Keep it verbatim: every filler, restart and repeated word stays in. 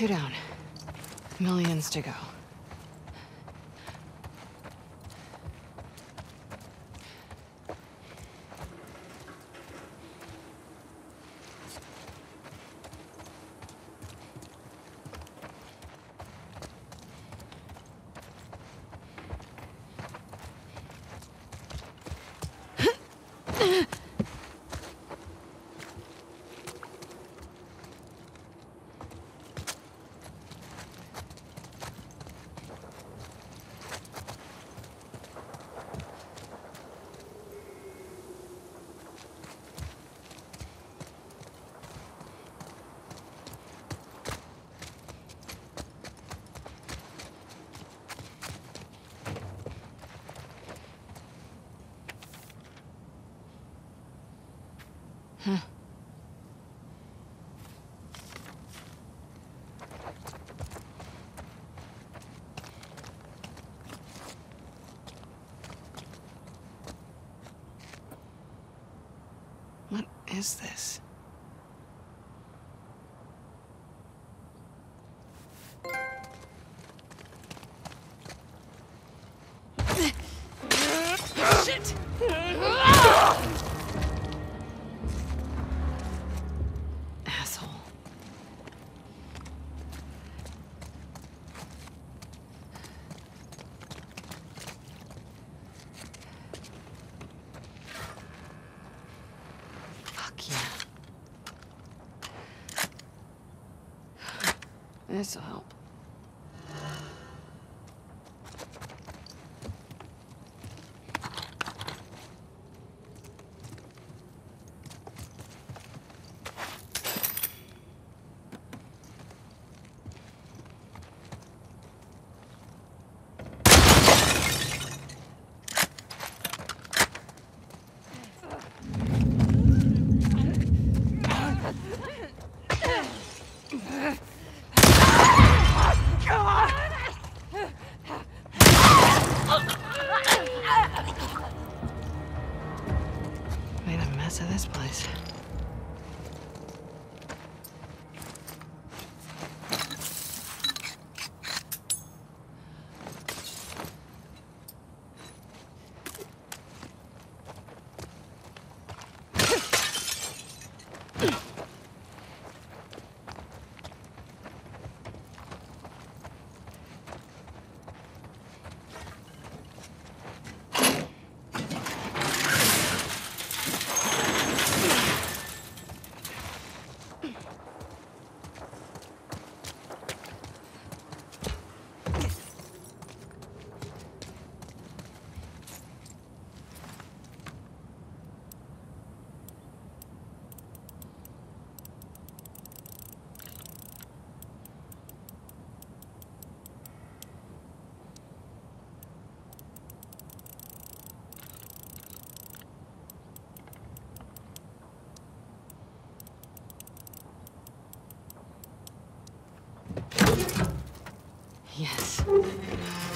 Two down. Millions to go. What is this? Shit! Asshole. This'll help. To this place. Yes.